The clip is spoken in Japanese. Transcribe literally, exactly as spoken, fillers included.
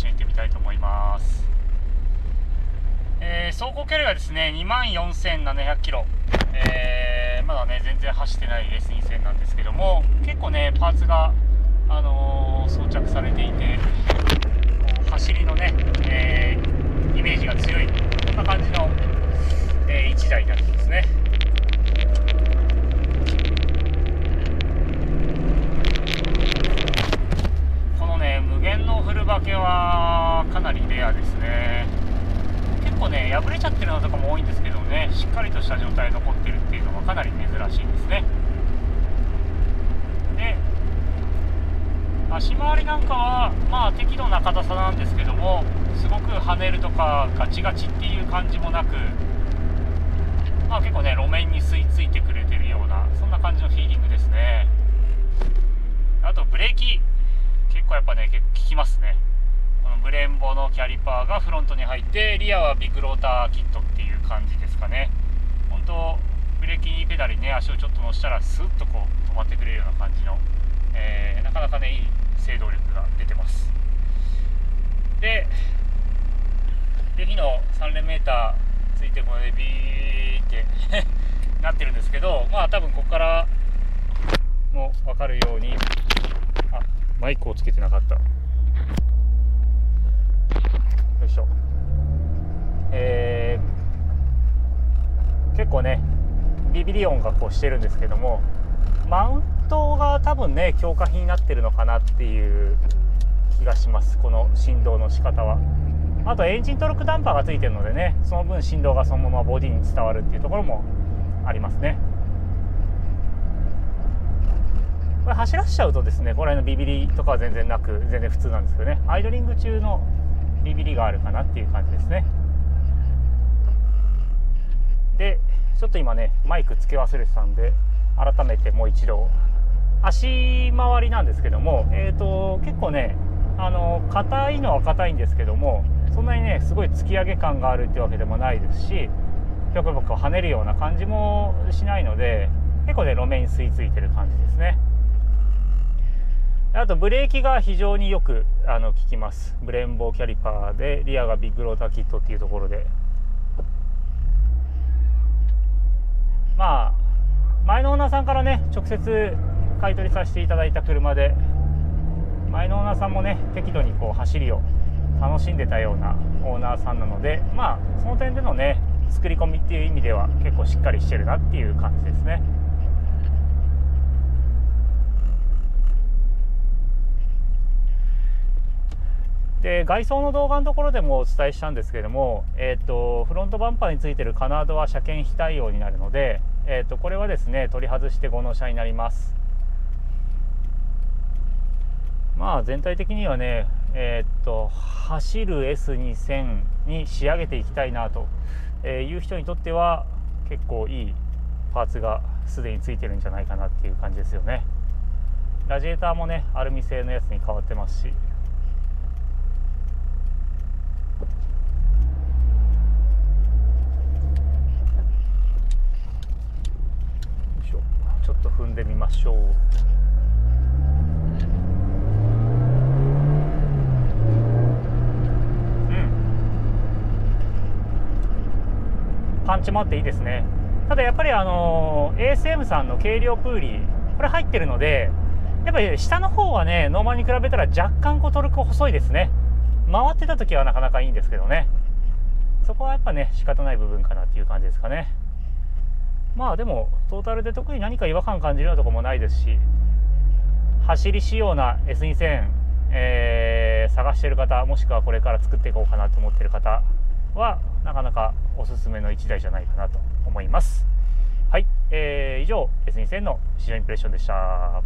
周行ってみたいと思います、えー、走行距離はですね にまんよんせんななひゃくキロ、えー、まだね全然走ってないエスにせんなんですけども、結構ねパーツが、あのー、装着されていて走りのね、えー、イメージが強いこんな感じの、えー、いちだいになってますね。無限のフルバケはかなりレアですね。結構ね破れちゃってるのとかも多いんですけどね、しっかりとした状態残ってるっていうのがかなり珍しいんですね。で足回りなんかはまあ適度な硬さなんですけども、すごく跳ねるとかガチガチっていう感じもなく、まあ結構ね路面に吸い付いてくれてるようなそんな感じのフィーリングですね。あとブレーキ結構やっぱね結構効きますね。このブレンボのキャリパーがフロントに入って、リアはビッグローターキットっていう感じですかね。本当ブレーキペダルにね足をちょっと乗せたらスッとこう止まってくれるような感じの、えー、なかなかねいい制動力が出てます。でレフィのさん連メーターついてこれでビーってなってるんですけど、まあ多分ここからも分かるように、あマイクをつけてなかった。よいしょ。えー、結構ねビビリ音がこうしてるんですけども、マウントが多分ね強化品になってるのかなっていう気がします、この振動の仕方は。あとエンジントルクダンパーがついてるのでね、その分振動がそのままボディに伝わるっていうところもありますね。これ走らせちゃうとですね、これのビビりとかは全然なく全然普通なんですけどね、アイドリング中のビビりがあるかなっていう感じですね。でちょっと今ねマイクつけ忘れてたんで改めてもう一度、足回りなんですけども、えーと結構ねあの硬いのは硬いんですけども、そんなにねすごい突き上げ感があるってわけでもないですし、ぴょこぴょこ跳ねるような感じもしないので、結構ね路面に吸い付いてる感じですね。あとブレーキが非常によくあの効きます。ブレンボーキャリパーでリアがビッグローターキットっていうところで、まあ前のオーナーさんからね直接買い取りさせていただいた車で、前のオーナーさんもね適度にこう走りを楽しんでたようなオーナーさんなので、まあその点でのね作り込みっていう意味では結構しっかりしてるなっていう感じですね。で外装の動画のところでもお伝えしたんですけれども、えー、とフロントバンパーについているカナードは車検非対応になるので、えー、とこれはですね取り外してご納車になります。まあ全体的にはね、えー、と走る エスにせん に仕上げていきたいなという人にとっては結構いいパーツがすでについてるんじゃないかなっていう感じですよね。ラジエーターもねアルミ製のやつに変わってますし、ちょっと踏んでみましょう。うん、パンチもあっていいですね。ただやっぱりあの エーエスエム さんの軽量プーリーこれ入ってるので、やっぱり下の方はねノーマルに比べたら若干こうトルク細いですね。回ってた時はなかなかいいんですけどね、そこはやっぱね仕方ない部分かなっていう感じですかね。まあでもトータルで特に何か違和感感じるようなところもないですし、走り仕様な エスにせん、えー、探している方、もしくはこれから作っていこうかなと思っている方はなかなかおすすめのいちだいじゃないかなと思います。はい、えー、以上 エスにせん の試乗インプレッションでした。